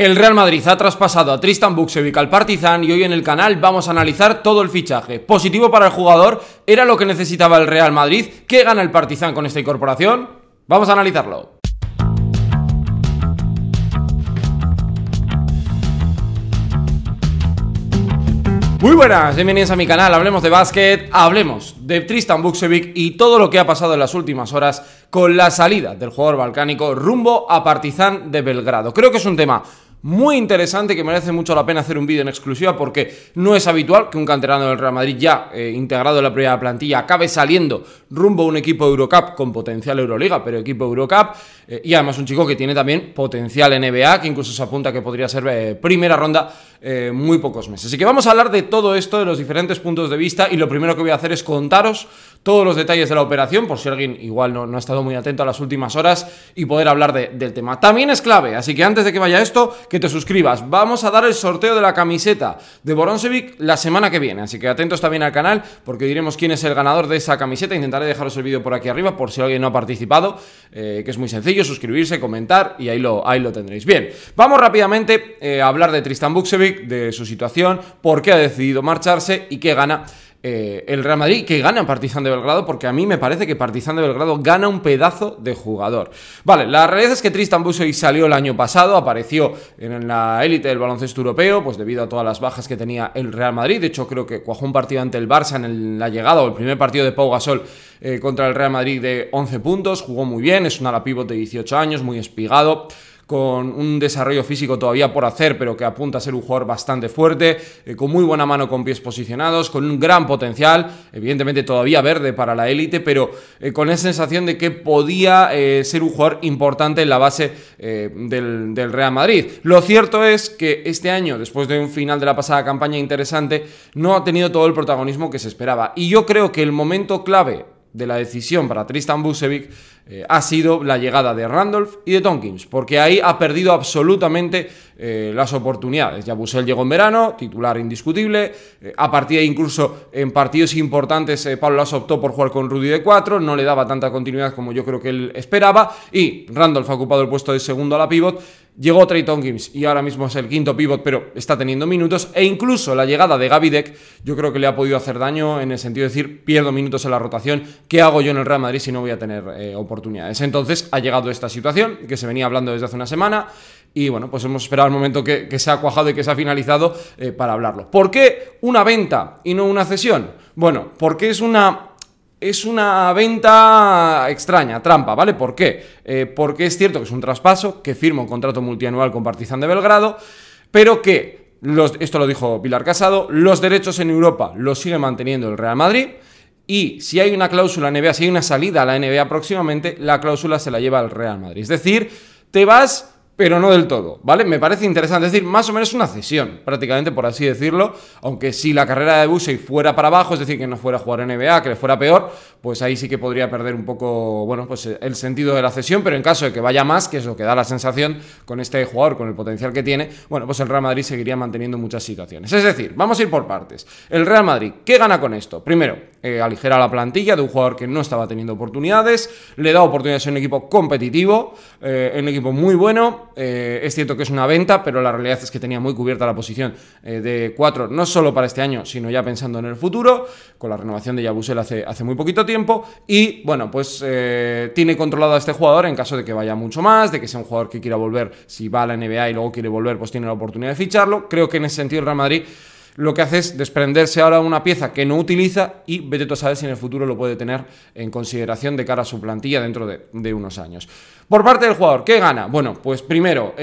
El Real Madrid ha traspasado a Tristan Vukcevic al Partizan y hoy en el canal vamos a analizar todo el fichaje. Positivo para el jugador, era lo que necesitaba el Real Madrid. ¿Qué gana el Partizan con esta incorporación? Vamos a analizarlo. Muy buenas, bienvenidos a mi canal, hablemos de básquet, hablemos de Tristan Vukcevic y todo lo que ha pasado en las últimas horas con la salida del jugador balcánico rumbo a Partizan de Belgrado. Creo que es un tema muy interesante que merece mucho la pena hacer un vídeo en exclusiva porque no es habitual que un canterano del Real Madrid ya integrado en la primera plantilla acabe saliendo rumbo a un equipo EuroCup con potencial Euroliga, pero equipo EuroCup y además un chico que tiene también potencial NBA, que incluso se apunta que podría ser primera ronda muy pocos meses. Así que vamos a hablar de todo esto, de los diferentes puntos de vista, y lo primero que voy a hacer es contaros todos los detalles de la operación, por si alguien igual no ha estado muy atento a las últimas horas y poder hablar del tema. También es clave, así que antes de que vaya esto, que te suscribas. Vamos a dar el sorteo de la camiseta de Vukcevic la semana que viene, así que atentos también al canal porque diremos quién es el ganador de esa camiseta. Intentaré dejaros el vídeo por aquí arriba por si alguien no ha participado, que es muy sencillo, suscribirse, comentar y ahí lo tendréis. Bien, vamos rápidamente a hablar de Tristan Vukcevic, de su situación, por qué ha decidido marcharse y qué gana el Real Madrid, que gana Partizan de Belgrado, porque a mí me parece que Partizan de Belgrado gana un pedazo de jugador. Vale, la realidad es que Tristan Vukcevic salió el año pasado, apareció en la élite del baloncesto europeo, pues debido a todas las bajas que tenía el Real Madrid. De hecho, creo que cuajó un partido ante el Barça en la llegada, o el primer partido de Pau Gasol contra el Real Madrid, de 11 puntos, jugó muy bien, es un ala pívot de 18 años, muy espigado, con un desarrollo físico todavía por hacer, pero que apunta a ser un jugador bastante fuerte, con muy buena mano con pies posicionados, con un gran potencial, evidentemente todavía verde para la élite, pero con esa sensación de que podía ser un jugador importante en la base del Real Madrid. Lo cierto es que este año, después de un final de la pasada campaña interesante, no ha tenido todo el protagonismo que se esperaba. Y yo creo que el momento clave de la decisión para Tristan Vukcevic ha sido la llegada de Randolph y de Tomkins, porque ahí ha perdido absolutamente las oportunidades. Yabusele llegó en verano, titular indiscutible, a partir de ahí incluso en partidos importantes Pablo Laso optó por jugar con Rudy de 4, no le daba tanta continuidad como yo creo que él esperaba, y Randolph ha ocupado el puesto de segundo a la pívot. Llegó Trey Tomkins y ahora mismo es el quinto pívot, pero está teniendo minutos, e incluso la llegada de Gaby Deck yo creo que le ha podido hacer daño, en el sentido de decir, pierdo minutos en la rotación, ¿qué hago yo en el Real Madrid si no voy a tener oportunidades? Entonces ha llegado esta situación que se venía hablando desde hace una semana y bueno, pues hemos esperado el momento que se ha cuajado y que se ha finalizado para hablarlo. ¿Por qué una venta y no una cesión? Bueno, porque es una venta extraña, trampa, ¿vale? ¿Por qué? Porque es cierto que es un traspaso, que firma un contrato multianual con Partizan de Belgrado, pero que, esto lo dijo Pilar Casado, los derechos en Europa los sigue manteniendo el Real Madrid. Y si hay una cláusula NBA, si hay una salida a la NBA próximamente, la cláusula se la lleva al Real Madrid. Es decir, te vas, pero no del todo, ¿vale? Me parece interesante, es decir, más o menos una cesión, prácticamente, por así decirlo, aunque si la carrera de Vukcevic fuera para abajo, es decir, que no fuera a jugar NBA, que le fuera peor, pues ahí sí que podría perder un poco, bueno, pues el sentido de la cesión, pero en caso de que vaya más, que es lo que da la sensación con este jugador, con el potencial que tiene, bueno, pues el Real Madrid seguiría manteniendo muchas situaciones. Es decir, vamos a ir por partes. El Real Madrid, ¿qué gana con esto? Primero, aligera la plantilla de un jugador que no estaba teniendo oportunidades, le da oportunidades a un equipo competitivo, un equipo muy bueno. Es cierto que es una venta, pero la realidad es que tenía muy cubierta la posición de 4, no solo para este año, sino ya pensando en el futuro, con la renovación de Yabusele hace muy poquito tiempo, y bueno, pues tiene controlado a este jugador en caso de que vaya mucho más, de que sea un jugador que quiera volver, si va a la NBA y luego quiere volver, pues tiene la oportunidad de ficharlo. Creo que en ese sentido el Real Madrid lo que hace es desprenderse ahora de una pieza que no utiliza y vete tú a saber si en el futuro lo puede tener en consideración de cara a su plantilla dentro de unos años. Por parte del jugador, ¿qué gana? Bueno, pues primero,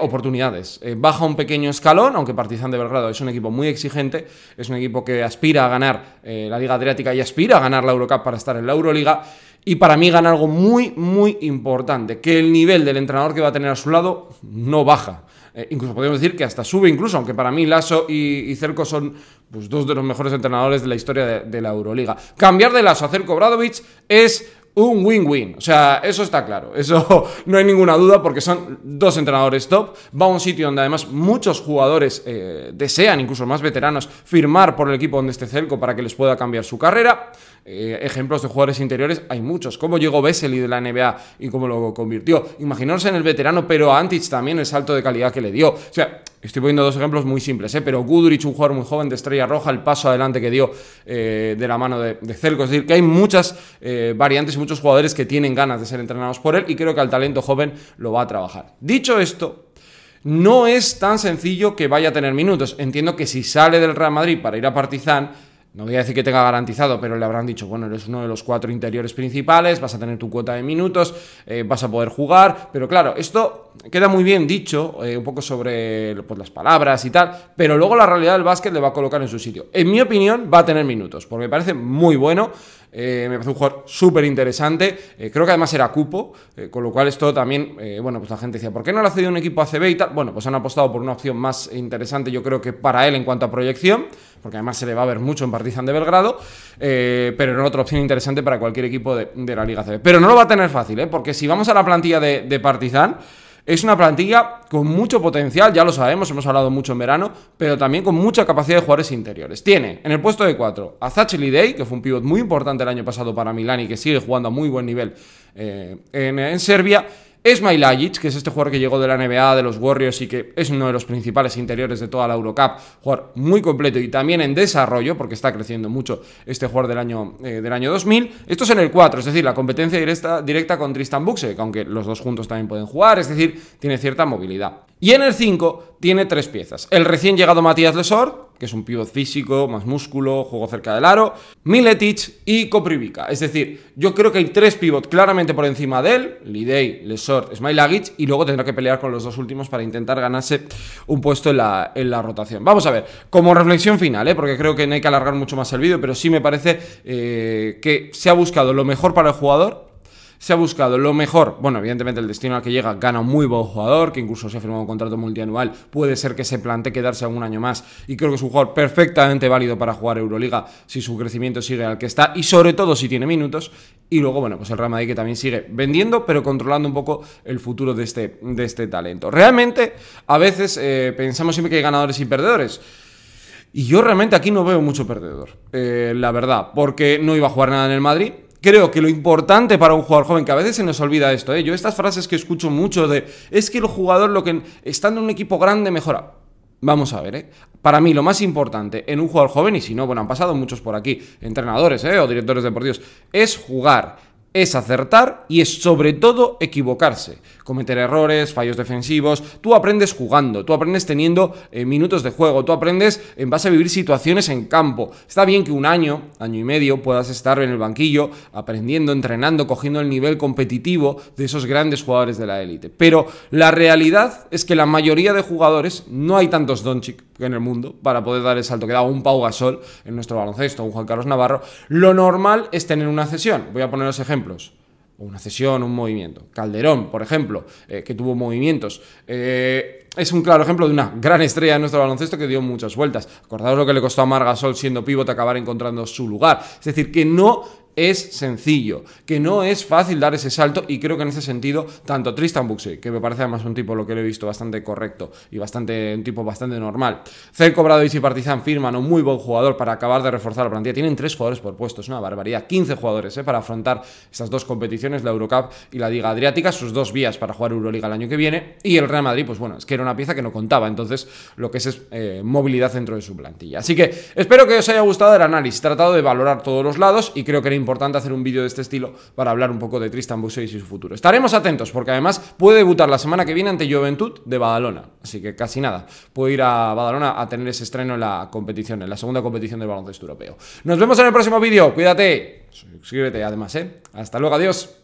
oportunidades. Baja un pequeño escalón, aunque Partizan de Belgrado es un equipo muy exigente, es un equipo que aspira a ganar la Liga Adriática y aspira a ganar la EuroCup para estar en la Euroliga. Y para mí gana algo muy, muy importante, que el nivel del entrenador que va a tener a su lado no baja. Incluso podemos decir que hasta sube, incluso, aunque para mí Laso y Željko son, pues, dos de los mejores entrenadores de la historia de la Euroliga. Cambiar de Laso a Željko Obradović es un win-win. O sea, eso está claro, eso no hay ninguna duda, porque son dos entrenadores top. Va a un sitio donde además muchos jugadores desean, incluso más veteranos, firmar por el equipo donde esté Željko para que les pueda cambiar su carrera. Ejemplos de jugadores interiores hay muchos, como llegó Vesely de la NBA y cómo lo convirtió. Imaginaros en el veterano, pero a Antic también el salto de calidad que le dio. O sea, estoy poniendo dos ejemplos muy simples, pero Guduric, un jugador muy joven de Estrella Roja, el paso adelante que dio de la mano de Željko. Es decir, que hay muchas variantes y muchos jugadores que tienen ganas de ser entrenados por él, y creo que al talento joven lo va a trabajar. Dicho esto, no es tan sencillo que vaya a tener minutos. Entiendo que si sale del Real Madrid para ir a Partizan, no voy a decir que tenga garantizado, pero le habrán dicho, bueno, eres uno de los cuatro interiores principales, vas a tener tu cuota de minutos, vas a poder jugar. Pero claro, esto queda muy bien dicho, un poco sobre pues, las palabras y tal, pero luego la realidad del básquet le va a colocar en su sitio. En mi opinión, va a tener minutos, porque me parece muy bueno. Me parece un jugador súper interesante. Creo que además era cupo, con lo cual esto también, bueno, pues la gente decía, ¿por qué no lo ha cedido un equipo ACB y tal? Bueno, pues han apostado por una opción más interesante, yo creo que para él en cuanto a proyección, porque además se le va a ver mucho en Partizan de Belgrado, pero era otra opción interesante para cualquier equipo de la Liga ACB. Pero no lo va a tener fácil, porque si vamos a la plantilla de Partizan, es una plantilla con mucho potencial, ya lo sabemos, hemos hablado mucho en verano, pero también con mucha capacidad de jugadores interiores. Tiene en el puesto de 4 a Zacheliday, que fue un pívot muy importante el año pasado para Milán y que sigue jugando a muy buen nivel en Serbia. Smailagić, que es este jugador que llegó de la NBA, de los Warriors, y que es uno de los principales interiores de toda la EuroCup, jugador muy completo y también en desarrollo, porque está creciendo mucho este jugador del año 2000. Esto es en el 4, es decir, la competencia directa con Tristan Vukcevic, aunque los dos juntos también pueden jugar, es decir, tiene cierta movilidad. Y en el 5 tiene tres piezas: el recién llegado Matías Lesort, que es un pívot físico, más músculo, jugó cerca del aro, Miletic y Koprivica. Es decir, yo creo que hay tres pívot claramente por encima de él: Lidey, Lesort, Smailagić, y luego tendrá que pelear con los dos últimos para intentar ganarse un puesto en la rotación. Vamos a ver, como reflexión final, porque creo que no hay que alargar mucho más el vídeo, pero sí me parece que se ha buscado lo mejor para el jugador. Se ha buscado lo mejor. Bueno, evidentemente el destino al que llega gana un muy buen jugador, que incluso se ha firmado un contrato multianual, puede ser que se plantee quedarse algún año más, y creo que es un jugador perfectamente válido para jugar Euroliga si su crecimiento sigue al que está, y sobre todo si tiene minutos. Y luego, bueno, pues el Real Madrid, que también sigue vendiendo, pero controlando un poco el futuro de este talento. Realmente, a veces pensamos siempre que hay ganadores y perdedores, y yo realmente aquí no veo mucho perdedor, la verdad, porque no iba a jugar nada en el Madrid. Creo que lo importante para un jugador joven, que a veces se nos olvida esto, yo estas frases que escucho mucho de, es que el jugador, estando en un equipo grande, mejora. Vamos a ver, para mí lo más importante en un jugador joven, y si no, bueno, han pasado muchos por aquí, entrenadores o directores deportivos, es jugar, es acertar y es sobre todo equivocarse, cometer errores, fallos defensivos. Tú aprendes jugando, tú aprendes teniendo minutos de juego, tú aprendes en base a vivir situaciones en campo. Está bien que un año, año y medio puedas estar en el banquillo aprendiendo, entrenando, cogiendo el nivel competitivo de esos grandes jugadores de la élite, pero la realidad es que la mayoría de jugadores, no hay tantos Doncic en el mundo para poder dar el salto que da un Pau Gasol en nuestro baloncesto, un Juan Carlos Navarro. Lo normal es tener una cesión, voy a poneros ejemplos, una cesión, un movimiento. Calderón, por ejemplo, que tuvo movimientos, es un claro ejemplo de una gran estrella de nuestro baloncesto que dio muchas vueltas. Acordaos lo que le costó a Marc Gasol, siendo pívot, acabar encontrando su lugar. Es decir, que no es sencillo, que no es fácil dar ese salto, y creo que en ese sentido tanto Tristan Vukcevic, que me parece además un tipo, lo que le he visto, bastante correcto y un tipo bastante normal, Željko Obradović y Partizan firman un muy buen jugador para acabar de reforzar la plantilla. Tienen 3 jugadores por puesto, es una barbaridad, 15 jugadores para afrontar estas dos competiciones, la EuroCup y la Liga Adriática, sus dos vías para jugar Euroliga el año que viene. Y el Real Madrid, pues bueno, es que era una pieza que no contaba, entonces lo que es movilidad dentro de su plantilla. Así que espero que os haya gustado el análisis, tratado de valorar todos los lados, y creo que era importante hacer un vídeo de este estilo para hablar un poco de Tristan Vukcevic y su futuro. Estaremos atentos, porque además puede debutar la semana que viene ante Joventut de Badalona, así que casi nada, puede ir a Badalona a tener ese estreno en la competición, en la segunda competición del baloncesto europeo. Nos vemos en el próximo vídeo, cuídate, suscríbete además, hasta luego, adiós.